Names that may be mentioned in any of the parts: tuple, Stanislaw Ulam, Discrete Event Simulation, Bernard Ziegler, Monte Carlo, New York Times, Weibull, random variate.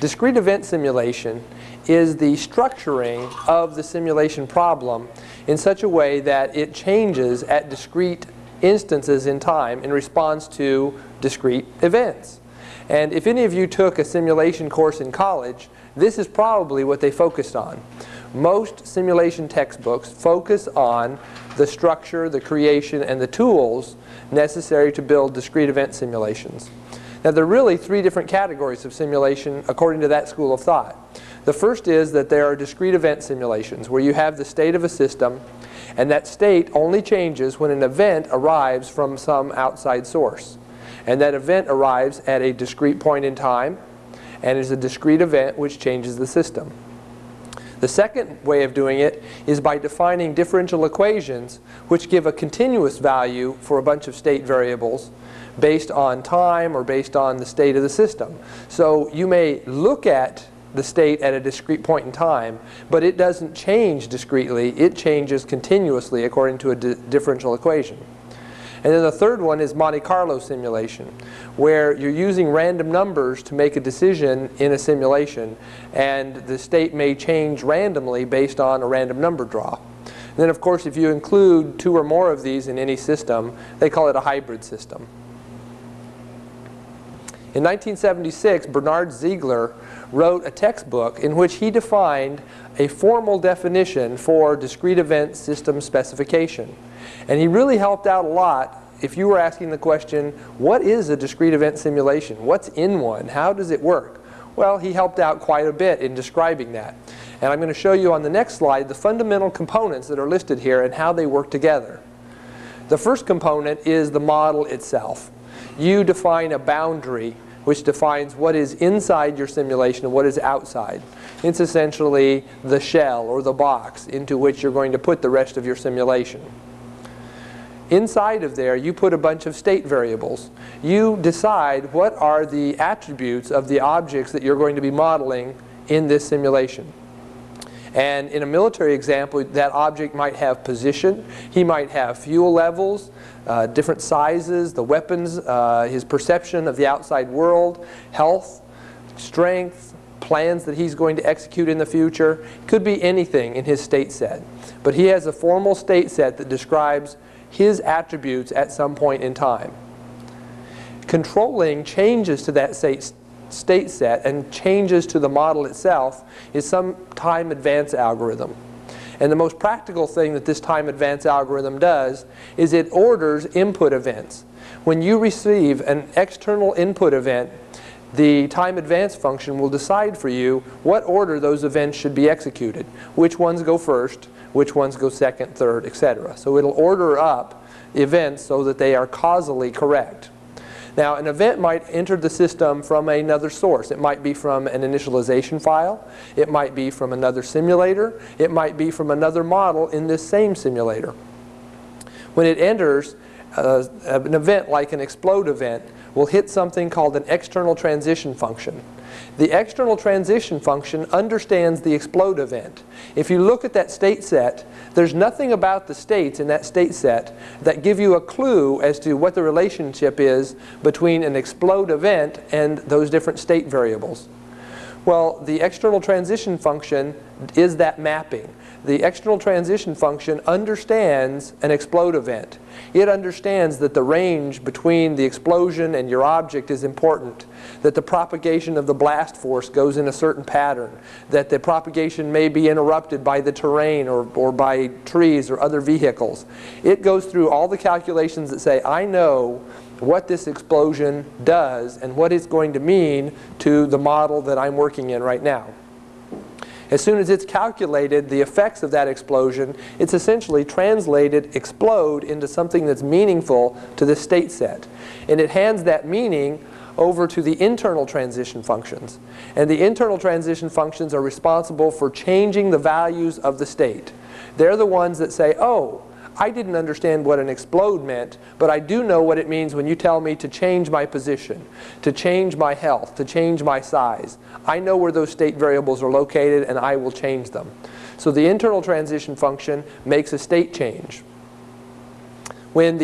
Discrete event simulation is the structuring of the simulation problem in such a way that it changes at discrete instances in time in response to discrete events. And if any of you took a simulation course in college, this is probably what they focused on. Most simulation textbooks focus on the structure, the creation, and the tools necessary to build discrete event simulations. Now, there are really three different categories of simulation according to that school of thought. The first is that there are discrete event simulations where you have the state of a system, and that state only changes when an event arrives from some outside source. And that event arrives at a discrete point in time and is a discrete event which changes the system. The second way of doing it is by defining differential equations which give a continuous value for a bunch of state variables based on time or based on the state of the system. So you may look at the state at a discrete point in time, but it doesn't change discretely. It changes continuously according to a differential equation. And then the third one is Monte Carlo simulation, where you're using random numbers to make a decision in a simulation, and the state may change randomly based on a random number draw. And then, of course, if you include two or more of these in any system, they call it a hybrid system. In 1976, Bernard Ziegler wrote a textbook in which he defined a formal definition for discrete event system specification. And he really helped out a lot if you were asking the question, what is a discrete event simulation? What's in one? How does it work? Well, he helped out quite a bit in describing that. And I'm going to show you on the next slide the fundamental components that are listed here and how they work together. The first component is the model itself. You define a boundary which defines what is inside your simulation and what is outside. It's essentially the shell or the box into which you're going to put the rest of your simulation. Inside of there, you put a bunch of state variables. You decide what are the attributes of the objects that you're going to be modeling in this simulation. And in a military example, that object might have position, he might have fuel levels, different sizes, the weapons, his perception of the outside world, health, strength, plans that he's going to execute in the future. Could be anything in his state set. But he has a formal state set that describes his attributes at some point in time. Controlling changes to that state set and changes to the model itself is some time advance algorithm. And the most practical thing that this time advance algorithm does is it orders input events. When you receive an external input event, the time advance function will decide for you what order those events should be executed, which ones go first, which ones go second, third, etc. So it'll order up events so that they are causally correct. Now, an event might enter the system from another source. It might be from an initialization file. It might be from another simulator. It might be from another model in this same simulator. When it enters, an event like an explode event will hit something called an external transition function. The external transition function understands the explode event. If you look at that state set, there's nothing about the states in that state set that give you a clue as to what the relationship is between an explode event and those different state variables. Well, the external transition function is that mapping. The external transition function understands an explode event. It understands that the range between the explosion and your object is important, that the propagation of the blast force goes in a certain pattern, that the propagation may be interrupted by the terrain or by trees or other vehicles. It goes through all the calculations that say, I know what this explosion does and what it's going to mean to the model that I'm working in right now. As soon as it's calculated the effects of that explosion, it's essentially translated explode into something that's meaningful to the state set. And it hands that meaning over to the internal transition functions. And the internal transition functions are responsible for changing the values of the state. They're the ones that say, oh, I didn't understand what an explode meant, but I do know what it means when you tell me to change my position, to change my health, to change my size. I know where those state variables are located, and I will change them. So the internal transition function makes a state change. When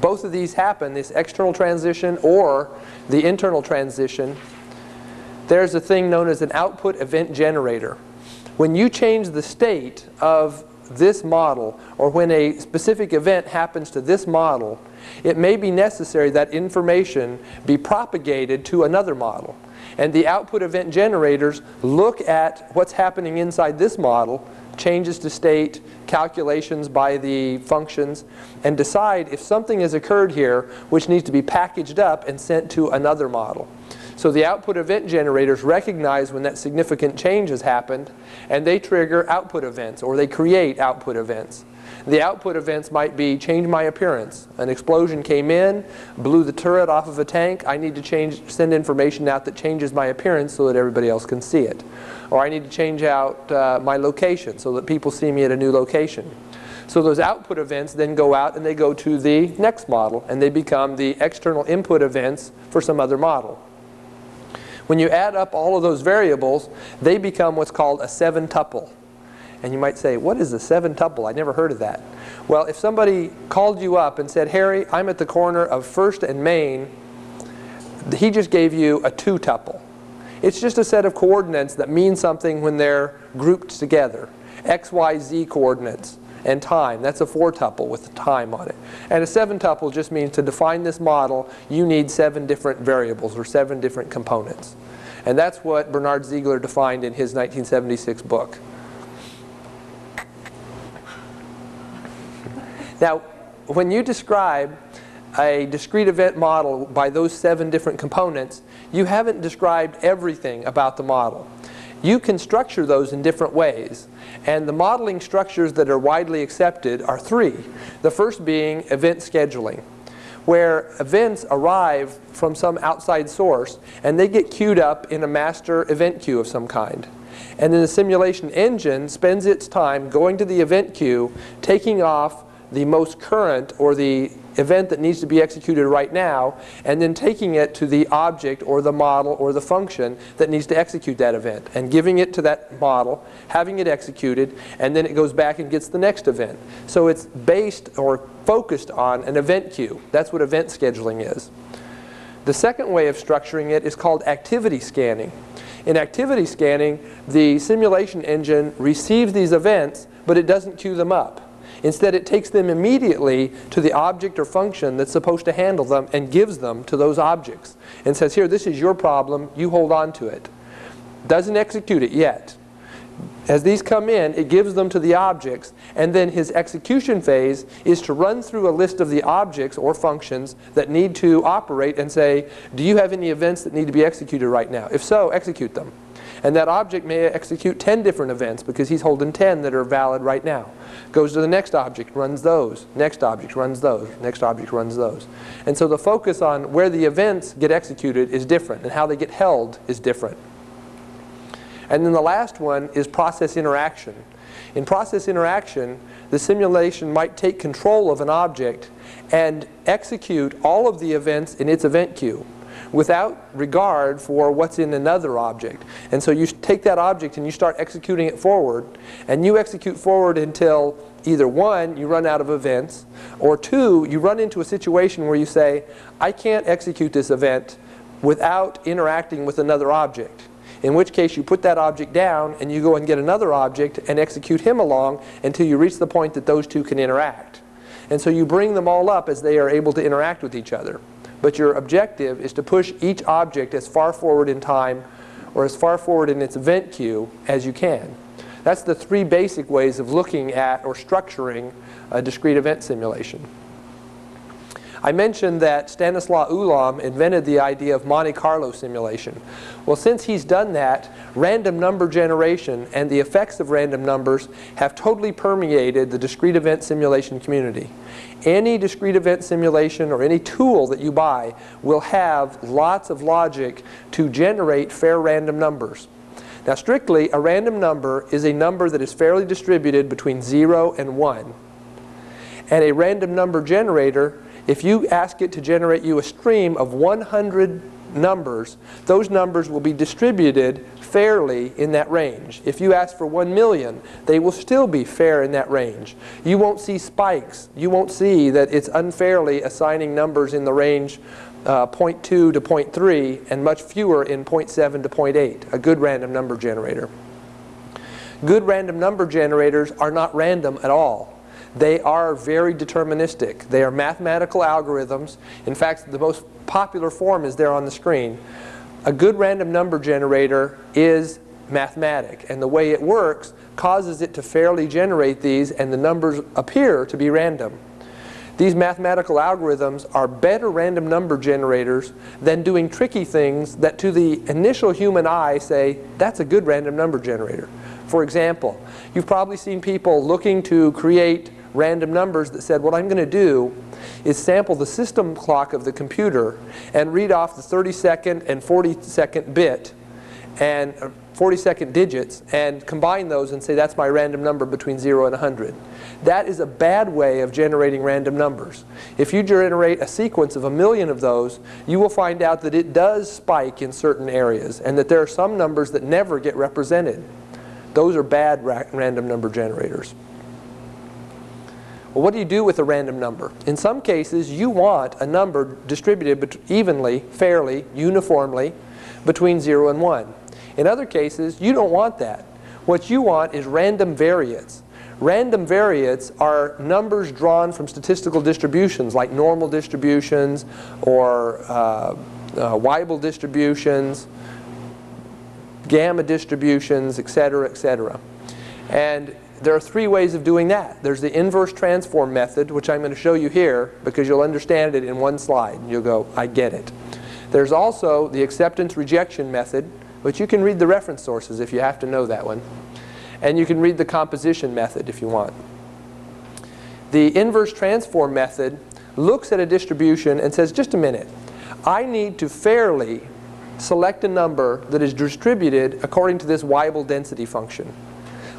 both of these happen, this external transition or the internal transition, there's a thing known as an output event generator. When you change the state of this model, or when a specific event happens to this model, it may be necessary that information be propagated to another model. And the output event generators look at what's happening inside this model, changes to state, calculations by the functions, and decide if something has occurred here which needs to be packaged up and sent to another model. So the output event generators recognize when that significant change has happened, and they trigger output events, or they create output events. The output events might be change my appearance. An explosion came in, blew the turret off of a tank. I need to send information out that changes my appearance so that everybody else can see it. Or I need to change out my location so that people see me at a new location. So those output events then go out and they go to the next model, and they become the external input events for some other model. When you add up all of those variables, they become what's called a 7-tuple. And you might say, what is a 7-tuple? I never heard of that. Well, if somebody called you up and said, Harry, I'm at the corner of 1st and Main, he just gave you a 2-tuple. It's just a set of coordinates that mean something when they're grouped together. X, Y, Z coordinates and time. That's a 4-tuple with time on it. And a 7-tuple just means to define this model, you need 7 different variables or 7 different components. And that's what Bernard Ziegler defined in his 1976 book. Now, when you describe a discrete event model by those 7 different components, you haven't described everything about the model. You can structure those in different ways. And the modeling structures that are widely accepted are 3. The first being event scheduling, where events arrive from some outside source and they get queued up in a master event queue of some kind. And then the simulation engine spends its time going to the event queue, taking off the most current or the event that needs to be executed right now, and then taking it to the object or the model or the function that needs to execute that event, and giving it to that model, having it executed, and then it goes back and gets the next event. So it's based or focused on an event queue. That's what event scheduling is. The second way of structuring it is called activity scanning. In activity scanning, the simulation engine receives these events, but it doesn't queue them up. Instead, it takes them immediately to the object or function that's supposed to handle them and gives them to those objects and says, here, this is your problem. You hold on to it. Doesn't execute it yet. As these come in, it gives them to the objects, and then his execution phase is to run through a list of the objects or functions that need to operate and say, do you have any events that need to be executed right now? If so, execute them. And that object may execute 10 different events because he's holding 10 that are valid right now. Goes to the next object, runs those. Next object runs those. Next object runs those. And so the focus on where the events get executed is different, and how they get held is different. And then the last one is process interaction. In process interaction, the simulation might take control of an object and execute all of the events in its event queue, without regard for what's in another object. And so you take that object and you start executing it forward, and you execute forward until either 1, you run out of events, or 2, you run into a situation where you say, I can't execute this event without interacting with another object. In which case you put that object down and you go and get another object and execute him along until you reach the point that those 2 can interact. And so you bring them all up as they are able to interact with each other. But your objective is to push each object as far forward in time or as far forward in its event queue as you can. That's the 3 basic ways of looking at or structuring a discrete event simulation. I mentioned that Stanislaw Ulam invented the idea of Monte Carlo simulation. Well, since he's done that, random number generation and the effects of random numbers have totally permeated the discrete event simulation community. Any discrete event simulation or any tool that you buy will have lots of logic to generate fair random numbers. Now, strictly, a random number is a number that is fairly distributed between 0 and 1. And a random number generator, if you ask it to generate you a stream of 100 numbers, those numbers will be distributed fairly in that range. If you ask for 1,000,000, they will still be fair in that range. You won't see spikes. You won't see that it's unfairly assigning numbers in the range 0.2 to 0.3 and much fewer in 0.7 to 0.8, a good random number generator. Good random number generators are not random at all. They are very deterministic. They are mathematical algorithms. In fact, the most popular form is there on the screen. A good random number generator is mathematic, and the way it works causes it to fairly generate these, and the numbers appear to be random. These mathematical algorithms are better random number generators than doing tricky things that to the initial human eye say, that's a good random number generator. For example, you've probably seen people looking to create random numbers that said, what I'm going to do is sample the system clock of the computer and read off the 32nd and 42nd bit and 42nd digits and combine those and say that's my random number between 0 and 100. That is a bad way of generating random numbers. If you generate a sequence of 1,000,000 of those, you will find out that it does spike in certain areas and that there are some numbers that never get represented. Those are bad random number generators. Well, what do you do with a random number? In some cases, you want a number distributed evenly, fairly, uniformly between 0 and 1. In other cases, you don't want that. What you want is random variates. Random variates are numbers drawn from statistical distributions like normal distributions or Weibull distributions, gamma distributions, etc., etc. And there are three ways of doing that. There's the inverse transform method, which I'm going to show you here because you'll understand it in one slide. You'll go, I get it. There's also the acceptance rejection method, but you can read the reference sources if you have to know that one. And you can read the composition method if you want. The inverse transform method looks at a distribution and says, just a minute, I need to fairly select a number that is distributed according to this Weibull density function.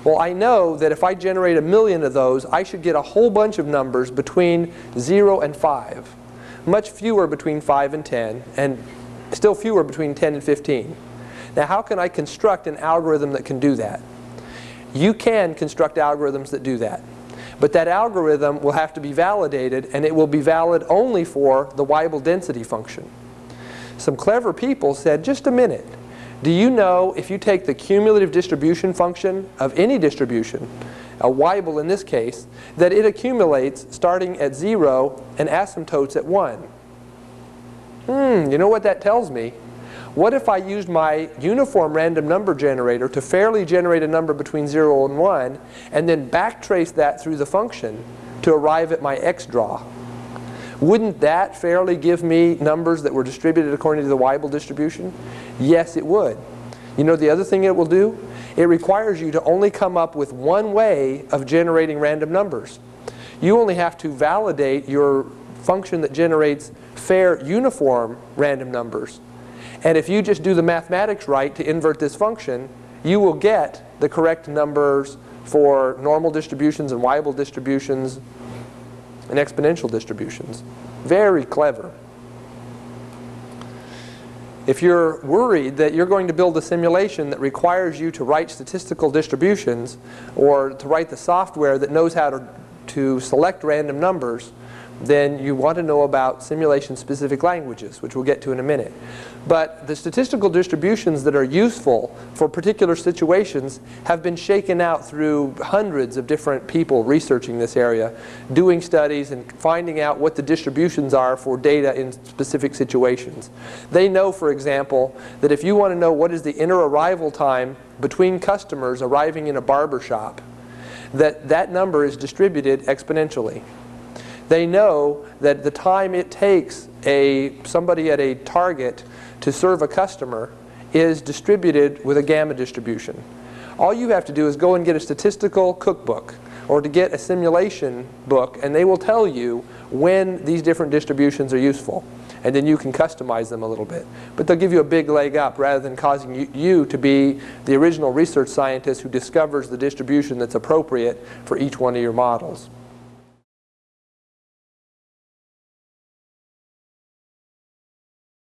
Well, I know that if I generate 1,000,000 of those, I should get a whole bunch of numbers between 0 and 5, much fewer between 5 and 10, and still fewer between 10 and 15. Now, how can I construct an algorithm that can do that? You can construct algorithms that do that. But that algorithm will have to be validated, and it will be valid only for the Weibull density function. Some clever people said, just a minute, do you know if you take the cumulative distribution function of any distribution, a Weibull in this case, that it accumulates starting at 0 and asymptotes at 1? You know what that tells me? What if I used my uniform random number generator to fairly generate a number between 0 and 1 and then backtrace that through the function to arrive at my X draw? Wouldn't that fairly give me numbers that were distributed according to the Weibull distribution? Yes, it would. You know the other thing it will do? It requires you to only come up with one way of generating random numbers. You only have to validate your function that generates fair uniform random numbers. And if you just do the mathematics right to invert this function, you will get the correct numbers for normal distributions and Weibull distributions and exponential distributions. Very clever. If you're worried that you're going to build a simulation that requires you to write statistical distributions or to write the software that knows how to select random numbers, then you want to know about simulation-specific languages, which we'll get to in a minute. But the statistical distributions that are useful for particular situations have been shaken out through hundreds of different people researching this area, doing studies and finding out what the distributions are for data in specific situations. They know, for example, that if you want to know what is the inner arrival time between customers arriving in a barber shop, that number is distributed exponentially. They know that the time it takes somebody at a Target to serve a customer is distributed with a gamma distribution. All you have to do is go and get a statistical cookbook or to get a simulation book, and they will tell you when these different distributions are useful. And then you can customize them a little bit. But they'll give you a big leg up rather than causing you to be the original research scientist who discovers the distribution that's appropriate for each one of your models.